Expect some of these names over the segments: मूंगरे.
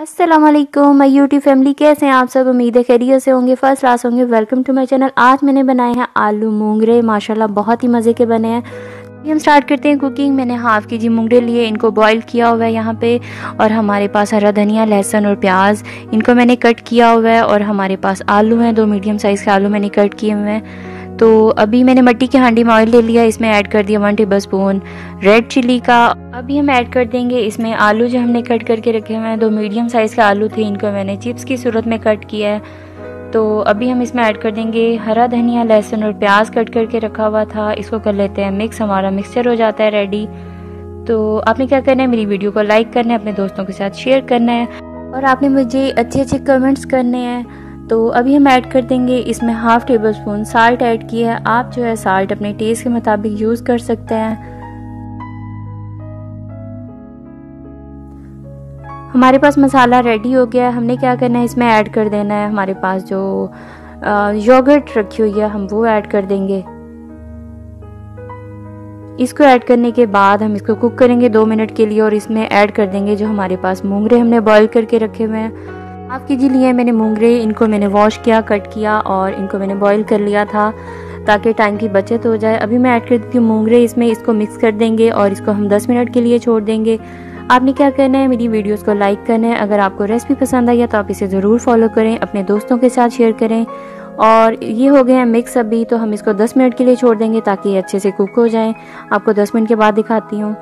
अस्सलामुअलैकुम my YouTube family, कैसे हैं आप सब। उम्मीद है खैरियत से होंगे, फर्स्ट क्लास होंगे। Welcome to my channel. आज मैंने बनाए हैं आलू मूंगरे, माशाल्लाह बहुत ही मज़े के बने हैं। हम स्टार्ट करते हैं कुकिंग। मैंने हाफ़ के जी मूंगरे लिए, इनको बॉईल किया हुआ है यहाँ पे। और हमारे पास हरा धनिया, लहसुन और प्याज, इनको मैंने कट किया हुआ है। और हमारे पास आलू हैं, दो मीडियम साइज़ के आलू मैंने कट किए हुए हैं। तो अभी मैंने मट्टी की हांडी में ऑयल ले लिया, इसमें ऐड कर दिया 1 टेबलस्पून रेड चिली का। अभी हम ऐड कर देंगे इसमें आलू जो हमने कट करके रखे हुए हैं। 2 मीडियम साइज़ के आलू थे, इनको मैंने चिप्स की सूरत में कट किया है। तो अभी हम इसमें ऐड कर देंगे हरा धनिया, लहसुन और प्याज कट करके रखा हुआ था। इसको कर लेते हैं मिक्स, हमारा मिक्सचर हो जाता है रेडी। तो आपने क्या करना है, मेरी वीडियो को लाइक करना है, अपने दोस्तों के साथ शेयर करना है और आपने मुझे अच्छे अच्छे कमेंट्स करने हैं। तो अभी हम ऐड कर देंगे इसमें 1/2 टेबलस्पून साल्ट ऐड किया है। आप जो है साल्ट अपने टेस्ट के मुताबिक यूज़ कर सकते हैं। हमारे पास मसाला रेडी हो गया है। हमने क्या करना है, इसमें ऐड कर देना है हमारे पास जो योगर्ट रखी हुई है, हम वो ऐड कर देंगे। इसको ऐड करने के बाद हम इसको कुक करेंगे 2 मिनट के लिए। और इसमें ऐड कर देंगे जो हमारे पास मूंगरे हमने बॉईल करके रखे हुए हैं। हाफ के जी लिए मैंने मूंगरे, इनको मैंने वॉश किया, कट किया और इनको मैंने बॉईल कर लिया था ताकि टाइम की बचत हो जाए। अभी मैं ऐड कर देती हूँ मूंगरे इसमें, इसको मिक्स कर देंगे और इसको हम 10 मिनट के लिए छोड़ देंगे। आपने क्या करना है, मेरी वीडियोस को लाइक करना है। अगर आपको रेसिपी पसंद आई है तो आप इसे ज़रूर फॉलो करें, अपने दोस्तों के साथ शेयर करें। और ये हो गए हैं मिक्स अभी, तो हम इसको 10 मिनट के लिए छोड़ देंगे ताकि ये अच्छे से कुक हो जाएँ। आपको 10 मिनट के बाद दिखाती हूँ।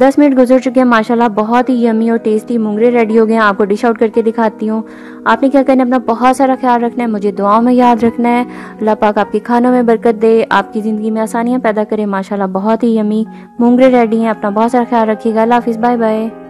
10 मिनट गुजर चुके हैं, माशाल्लाह बहुत ही यमी और टेस्टी मूंगरे रेडी हो गए हैं। आपको डिश आउट करके दिखाती हूँ। आपने क्या करना है, अपना बहुत सारा ख्याल रखना है, मुझे दुआओं में याद रखना है। अल्लाह पाक आपके खानों में बरकत दे, आपकी ज़िंदगी में आसानियाँ पैदा करे। माशाल्लाह बहुत ही यमी मूंगरे रेडी हैं। अपना बहुत सारा ख्याल रखिएगा। अल्लाह हाफिज़, बाय बाय।